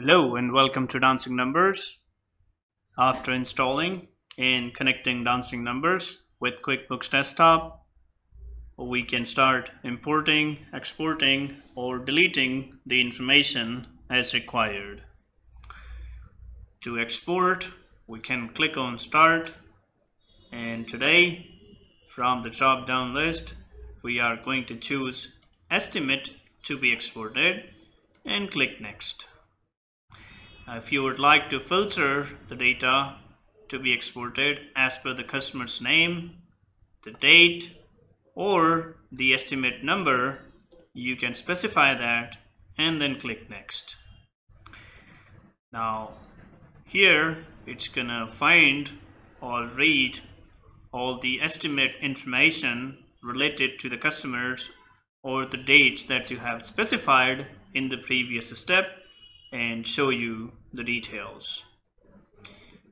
Hello and welcome to Dancing Numbers. After installing and connecting Dancing Numbers with QuickBooks Desktop, we can start importing, exporting, or deleting the information as required. To export, we can click on Start, and today from the drop down list we are going to choose Estimate to be exported and click Next. If you would like to filter the data to be exported as per the customer's name, the date, or the estimate number, you can specify that and then click Next. Now here it's gonna find or read all the estimate information related to the customers or the dates that you have specified in the previous step and show you the details.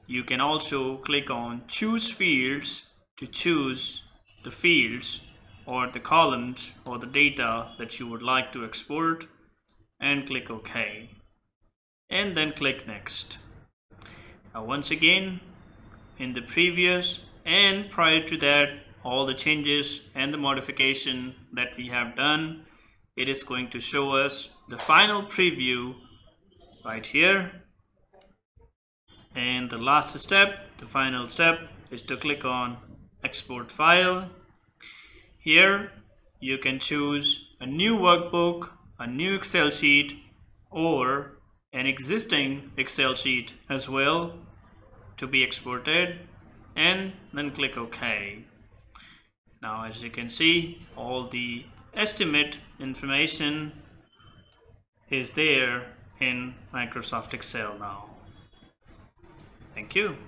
You can also click on Choose Fields to choose the fields or the columns or the data that you would like to export and click OK and then click Next. Now once again, in the previous and prior to that, all the changes and the modification that we have done, it is going to show us the final preview right here. And the last step, the final step, is to click on Export File. Here you can choose a new workbook, a new Excel sheet, or an existing Excel sheet as well to be exported, and then click OK. Now as you can see, all the estimate information is there in Microsoft Excel now. Thank you.